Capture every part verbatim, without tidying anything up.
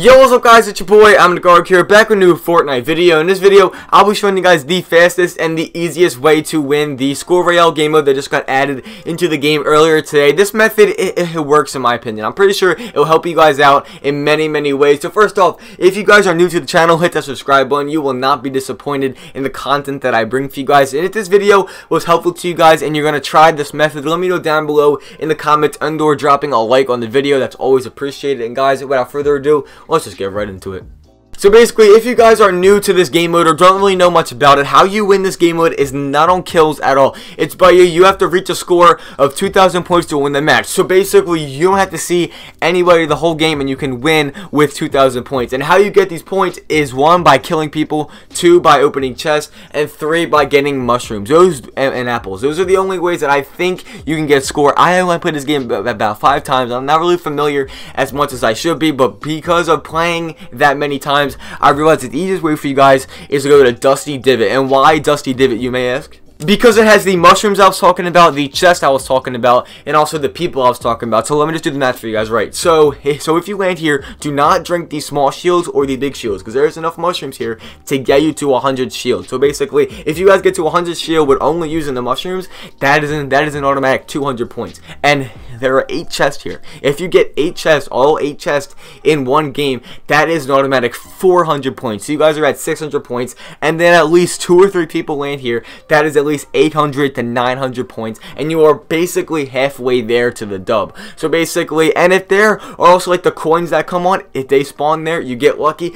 Yo, what's up guys, it's your boy, I'm NickArg here, back with a new Fortnite video. In this video, I'll be showing you guys the fastest and the easiest way to win the Score Royale game mode that just got added into the game earlier today. This method, it, it works in my opinion. I'm pretty sure it'll help you guys out in many, many ways. So first off, if you guys are new to the channel, hit that subscribe button. You will not be disappointed in the content that I bring for you guys. And if this video was helpful to you guys and you're going to try this method, let me know down below in the comments and or dropping a like on the video. That's always appreciated. And guys, without further ado, let's just get right into it. So basically, if you guys are new to this game mode or don't really know much about it, how you win this game mode is not on kills at all. It's by you. You have to reach a score of two thousand points to win the match. So basically, you don't have to see anybody the whole game and you can win with two thousand points. And how you get these points is one, by killing people, two, by opening chests, and three, by getting mushrooms those and, and apples. Those are the only ways that I think you can get score. I only played this game about five times. I'm not really familiar as much as I should be, but because of playing that many times, I realized that the easiest way for you guys is to go to Dusty Divot. And why Dusty Divot, you may ask? Because it has the mushrooms I was talking about, the chest I was talking about, and also the people I was talking about. So let me just do the math for you guys, right? So, so if you land here, do not drink the small shields or the big shields, because there's enough mushrooms here to get you to one hundred shields. So basically, if you guys get to one hundred shield with only using the mushrooms, that is an, that is an automatic two hundred points. And there are eight chests here. If you get eight chests, all eight chests in one game, that is an automatic four hundred points. So you guys are at six hundred points, and then at least two or three people land here. That is at least least eight hundred to nine hundred points, and you are basically halfway there to the dub. So basically, and if there are also like the coins that come on, if they spawn there, you get lucky,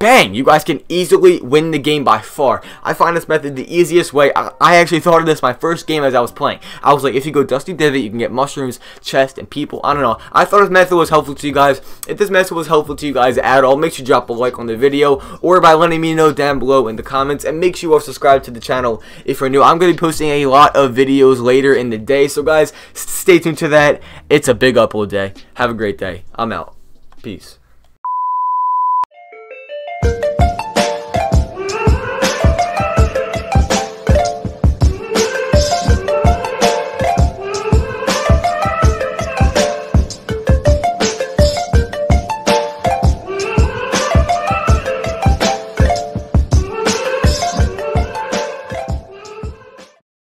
bang, you guys can easily win the game by far. I find this method the easiest way. I, I actually thought of this my first game as I was playing. I was like, if you go Dusty Divot, you can get mushrooms, chest, and people. I don't know. I thought this method was helpful to you guys. If this method was helpful to you guys at all, make sure you drop a like on the video or by letting me know down below in the comments, and make sure you are subscribed to the channel if you're new. I'm going to be posting a lot of videos later in the day, so guys, stay tuned to that. It's a big upload day. Have a great day. I'm out. Peace.